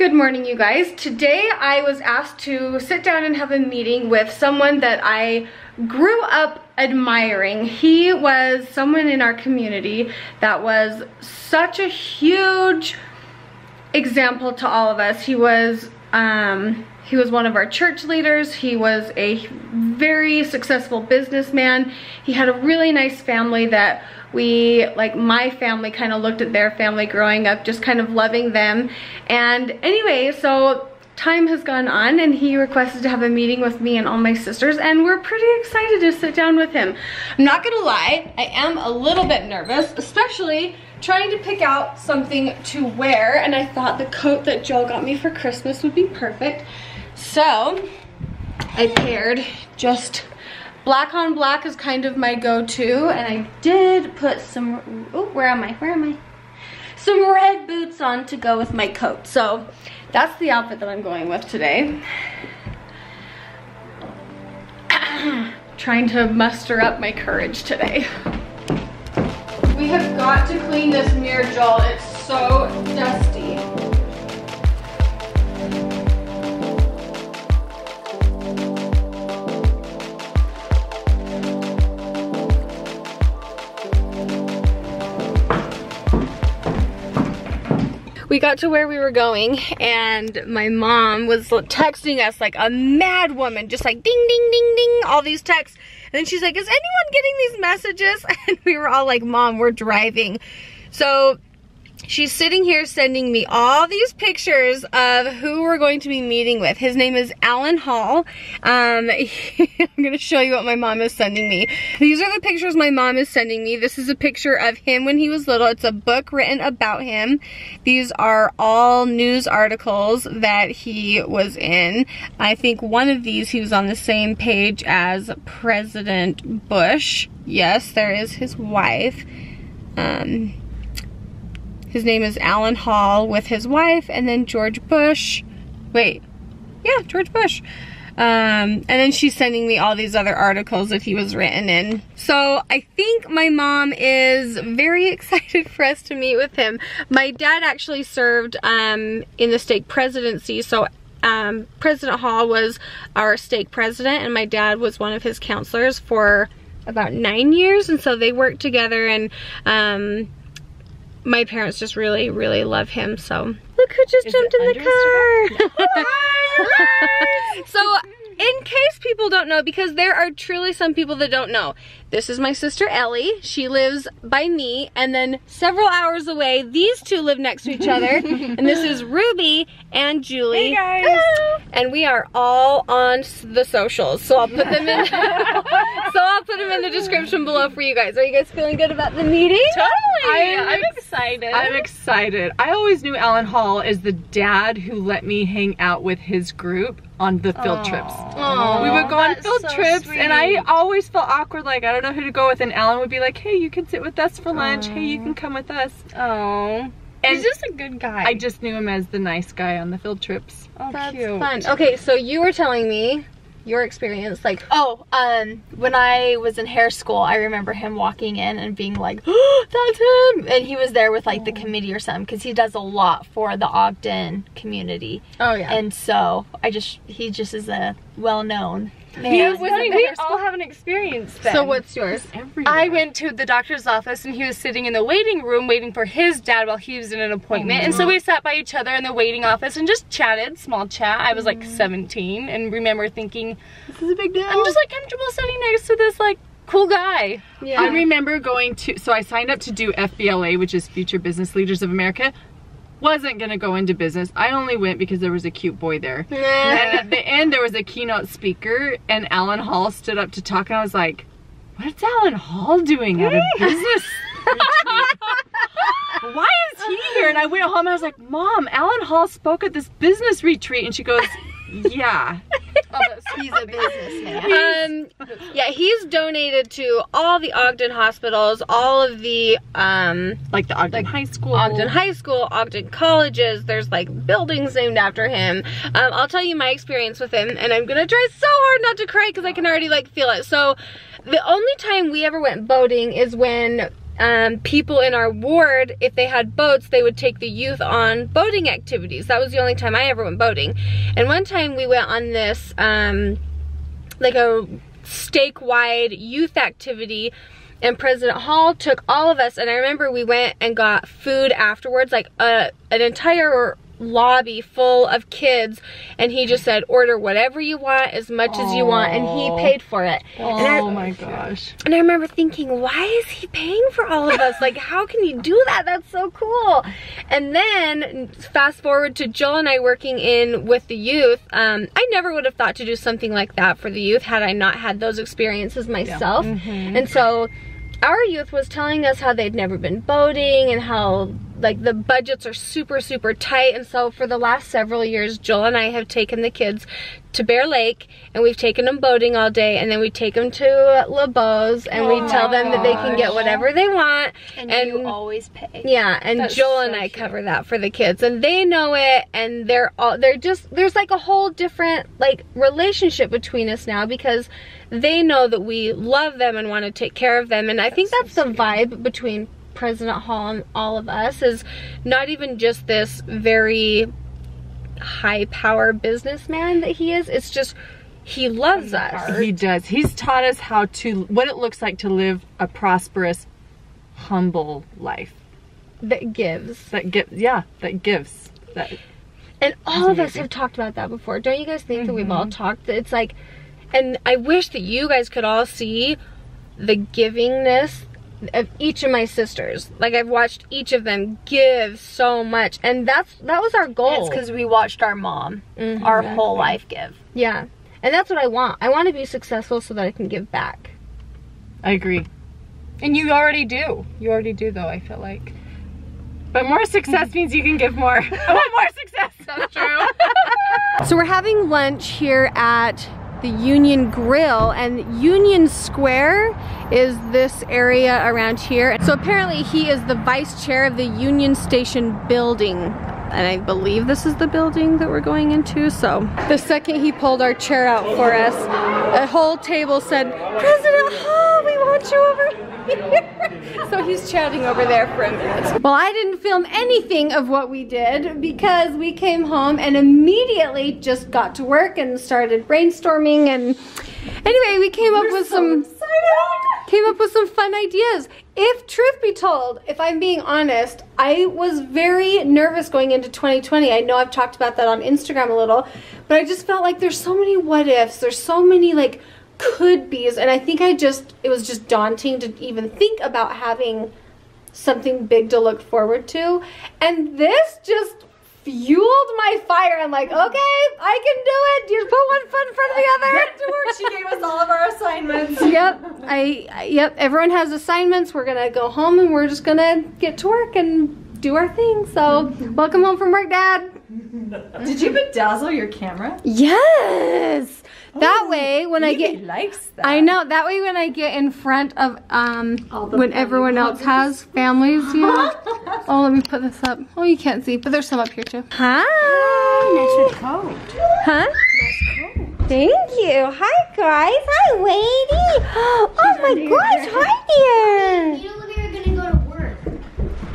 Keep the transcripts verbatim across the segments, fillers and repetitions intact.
Good morning, you guys. Today I was asked to sit down and have a meeting with someone that I grew up admiring. He was someone in our community that was such a huge example to all of us. He was um, he was one of our church leaders. He was a very successful businessman. He had a really nice family that we, like my family, kind of looked at their family growing up, just kind of loving them. And anyway, so time has gone on and he requested to have a meeting with me and all my sisters, and we're pretty excited to sit down with him. I'm not gonna lie, I am a little bit nervous, especially trying to pick out something to wear, and I thought the coat that Joel got me for Christmas would be perfect. So I paired just black on black is kind of my go-to, and I did put some, oh, where am I, where am I? Some red boots on to go with my coat. So that's the outfit that I'm going with today. Trying to muster up my courage today. We have got to clean this mirror, Joel. It's so dusty. We got to where we were going and my mom was texting us like a mad woman, just like ding, ding, ding, ding, all these texts. And then she's like, is anyone getting these messages? And we were all like, Mom, we're driving. So she's sitting here sending me all these pictures of who we're going to be meeting with. His name is Alan Hall. Um, I'm gonna show you what my mom is sending me. These are the pictures my mom is sending me. This is a picture of him when he was little. It's a book written about him. These are all news articles that he was in. I think one of these, he was on the same page as President Bush. Yes, there is his wife. Um... His name is Alan Hall with his wife, and then George Bush. Wait, yeah, George Bush. Um, and then she's sending me all these other articles that he was written in. So I think my mom is very excited for us to meet with him. My dad actually served um, in the state presidency, so um, President Hall was our state president, and my dad was one of his counselors for about nine years, and so they worked together, and um, my parents just really, really love him, so. Look who just jumped in the car! So, in case people don't know, because there are truly some people that don't know, this is my sister Ellie. She lives by me, and then several hours away, these two live next to each other, and this is Ruby and Julie. Hey guys! Hello. And we are all on the socials, so I'll put them in. So I'll put them in the description below for you guys. Are you guys feeling good about the meeting? Totally. I'm, I'm excited. I'm excited. I always knew Alan Hall is the dad who let me hang out with his group on the field Aww. trips. Aww. We would go on That's field so trips sweet. And I always felt awkward, like I don't know who to go with, and Alan would be like, hey, you can sit with us for lunch. Aww. Hey, you can come with us. Oh. And he's just a good guy. I just knew him as the nice guy on the field trips. Oh, that's cute. Fun. Okay, so you were telling me your experience, like, oh, um, when I was in hair school, I remember him walking in and being like, oh, that's him, and he was there with like the committee or something, because he does a lot for the Ogden community. Oh yeah. And so I just, he just is a well-known. Man, was we we all have an experience then. So what's yours? I went to the doctor's office and he was sitting in the waiting room waiting for his dad while he was in an appointment. Oh, and so we sat by each other in the waiting office and just chatted, small chat. I was like seventeen and remember thinking, this is a big deal. I'm just like comfortable sitting next to this like cool guy. Yeah. I remember going to, so I signed up to do F B L A, which is Future Business Leaders of America. Wasn't gonna go into business. I only went because there was a cute boy there. Yeah. And at the end there was a keynote speaker and Alan Hall stood up to talk and I was like, what's Alan Hall doing at a business? Why is he here? And I went home and I was like, Mom, Alan Hall spoke at this business retreat, and she goes, yeah. Oh, he's a businessman. Um, yeah, he's donated to all the Ogden hospitals, all of the um, like the Ogden like High School, Ogden High School, Ogden colleges. There's like buildings named after him. Um, I'll tell you my experience with him, and I'm gonna try so hard not to cry because I can already like feel it. So, the only time we ever went boating is when um, people in our ward, if they had boats, they would take the youth on boating activities. That was the only time I ever went boating. And one time we went on this, um, like a stake-wide youth activity, and President Hall took all of us, and I remember we went and got food afterwards, like a, an entire lobby full of kids, and he just said, order whatever you want, as much Aww. As you want, and he paid for it. Oh and I, my gosh. And I remember thinking, why is he paying for all of us? Like, how can you do that? That's so cool. And then, fast forward to Joel and I working in with the youth, um, I never would have thought to do something like that for the youth had I not had those experiences myself. Yeah. Mm-hmm. And so, our youth was telling us how they'd never been boating and how like the budgets are super, super tight. And so for the last several years, Joel and I have taken the kids to Bear Lake, and we've taken them boating all day, and then we take them to Le Beau's, and oh we tell them that they can get whatever they want. And, and you always pay. Yeah, and That's Joel so and I cute. Cover that for the kids, and they know it, and they're all, they're just, there's like a whole different like relationship between us now, because they know that we love them and want to take care of them. And I that's think that's so the sweet. Vibe between President Hall and all of us is not even just this very high power businessman that he is, it's just he loves us. He does. He's taught us how to, what it looks like to live a prosperous, humble life. That gives. That gives, yeah, that gives. That and all amazing. Of us have talked about that before. Don't you guys think mm-hmm. that we've all talked? It's like, and I wish that you guys could all see the givingness of each of my sisters. Like, I've watched each of them give so much, and that's that was our goal. And it's because we watched our mom mm-hmm, our exactly. whole life give. Yeah, and that's what I want. I want to be successful so that I can give back. I agree. And you already do. You already do, though, I feel like. But more success means you can give more. I want more success. That's true. So we're having lunch here at the Union Grill, and Union Square is this area around here. So apparently he is the vice chair of the Union Station building, and I believe this is the building that we're going into. So the second he pulled our chair out for us, a whole table said, President Hall, we want you over here. So he's chatting over there for a minute. Well, I didn't film anything of what we did because we came home and immediately just got to work and started brainstorming. And anyway, we came up We're with so some excited. Came up with some fun ideas. If truth be told, if I'm being honest, I was very nervous going into twenty twenty. I know I've talked about that on Instagram a little, but I just felt like there's so many what ifs, there's so many like could be's, and I think I just, it was just daunting to even think about having something big to look forward to. And this just fueled my fire. I'm like, okay, I can do it. You put one foot in front of the other. Get to work. She gave us all of our assignments. Yep. I, I yep. Everyone has assignments. We're gonna go home and we're just gonna get to work and do our thing. So, welcome home from work, Dad. Did you bedazzle your camera? Yes. Oh, that way, when I get likes that. I know. That way, when I get in front of um, when everyone else has families, you know. Oh, let me put this up. Oh, you can't see, but there's some up here too. Hi. Nice coat. Huh? Nice coat. Thank you. Hi guys. Hi, lady. Oh my gosh. Hi there. You and Olivia are gonna go to work.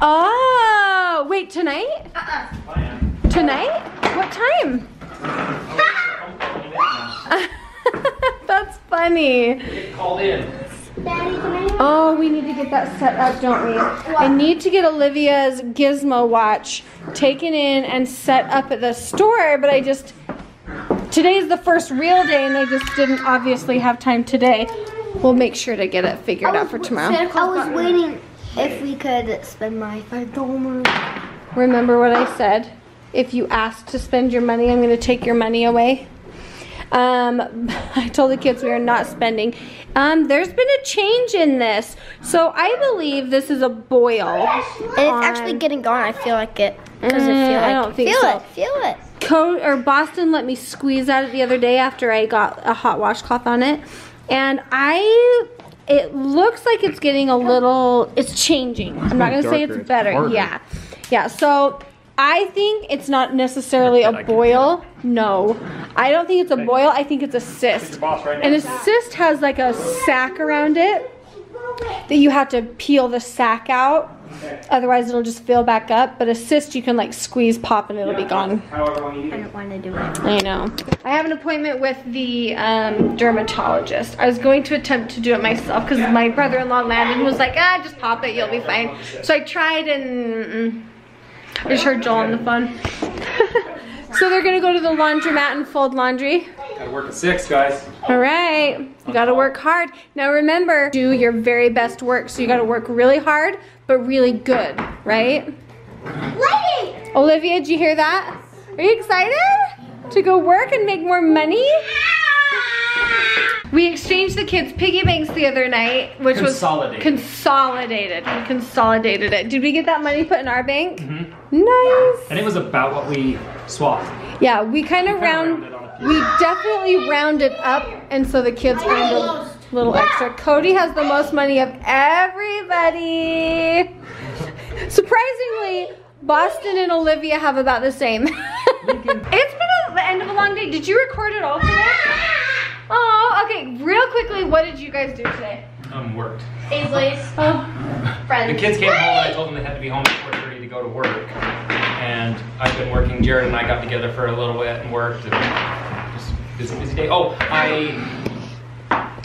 Oh, wait. Tonight? Uh uh. Tonight? What time? That's funny. Called in. Oh, we need to get that set up, don't we? I need to get Olivia's gizmo watch taken in and set up at the store, but I just, today's the first real day and I just didn't obviously have time today. We'll make sure to get it figured out for tomorrow. I was waiting if we could spend my five dollars. Remember what I said? If you ask to spend your money, I'm gonna take your money away. Um, I told the kids we are not spending. Um, there's been a change in this. So I believe this is a boil. And it's on. Actually getting gone, I feel like it. Does mm, it feel like I don't think feel so. Feel it, feel it. Cody, or Boston let me squeeze at it the other day after I got a hot washcloth on it. And I, it looks like it's getting a little, it's changing. It's I'm not gonna darker. Say it's better, it's yeah. Yeah, so. I think it's not necessarily a boil. No, I don't think it's a boil. I think it's a cyst. Right, and a cyst has like a sac around it. that you have to peel the sack out. Okay. Otherwise it'll just fill back up. But a cyst you can like squeeze, pop, and it'll yeah, be gone. However long you do. I don't want to do it. I know. I have an appointment with the um, dermatologist. I was going to attempt to do it myself because my brother-in-law Landon was like, ah, just pop it, you'll be fine. So I tried and mm-mm. I just heard Joel on the phone. So they're gonna go to the laundromat and fold laundry. Gotta work at six, guys. All right, you gotta work hard. Now remember, do your very best work. So you gotta work really hard, but really good, right? Lighting! Olivia, did you hear that? Are you excited to go work and make more money? We exchanged the kids' piggy banks the other night, which consolidated. was consolidated. We consolidated it. Did we get that money put in our bank? Mm-hmm. Nice. And it was about what we swapped. Yeah, we kind of round, we definitely rounded up, and so the kids earned a little extra. Cody has the most money of everybody. Surprisingly, Boston and Olivia have about the same. It's been a, the end of a long day. Did you record it all today? Oh, okay. Real quickly, what did you guys do today? Um, worked. Aisley's oh. friends. The kids came home and I told them they had to be home before four thirty to go to work. And I've been working. Jared and I got together for a little bit and worked. And just busy, busy day. Oh, I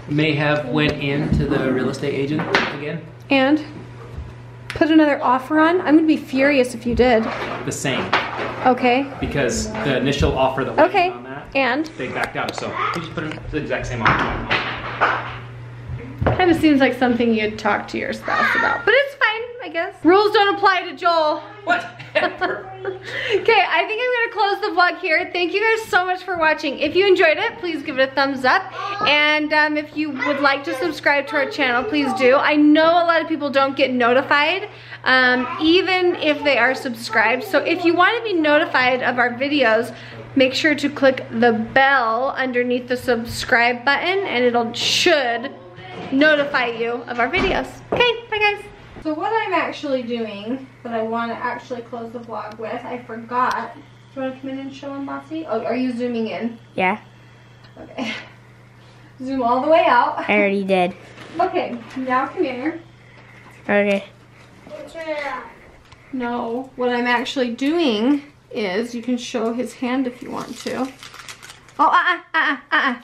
may have went in to the real estate agent again. And put another offer on. I'm gonna be furious if you did. The same. Okay. Because the initial offer that we okay. on that, and they backed out. So we just put in the exact same offer. Kind of seems like something you'd talk to your spouse about, but it's fine, I guess. Rules don't apply to Joel. Whatever. Okay, I think I'm gonna close the vlog here. Thank you guys so much for watching. If you enjoyed it, please give it a thumbs up. And um, if you would like to subscribe to our channel, please do. I know a lot of people don't get notified, um, even if they are subscribed. So if you wanna be notified of our videos, make sure to click the bell underneath the subscribe button and it'll should notify you of our videos. Okay, bye guys. So what I'm actually doing, that I want to actually close the vlog with, I forgot. Do you want to come in and show them, Bossy? Oh, are you zooming in? Yeah. Okay. Zoom all the way out. I already did. Okay, now come here. Okay. No, what I'm actually doing is, you can show his hand if you want to. Oh, uh-uh, uh-uh, uh-uh.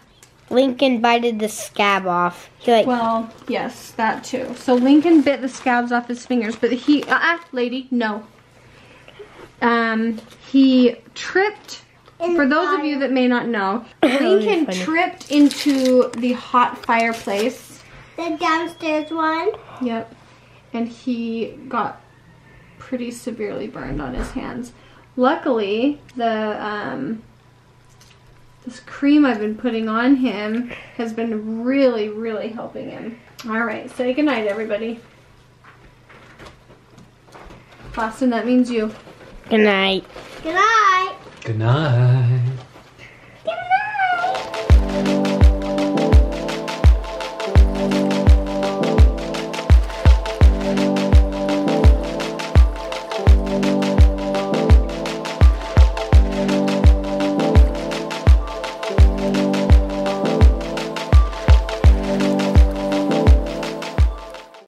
Lincoln bited the scab off. He like well, yes, that too. So Lincoln bit the scabs off his fingers, but he, uh-uh, lady, no. Um, he tripped, in for those fire. of you that may not know, Lincoln tripped into the hot fireplace. The downstairs one? Yep. And he got pretty severely burned on his hands. Luckily, the, um... this cream I've been putting on him has been really, really helping him. All right, say goodnight, everybody. Boston, that means you. Goodnight. Goodnight. Goodnight. Goodnight.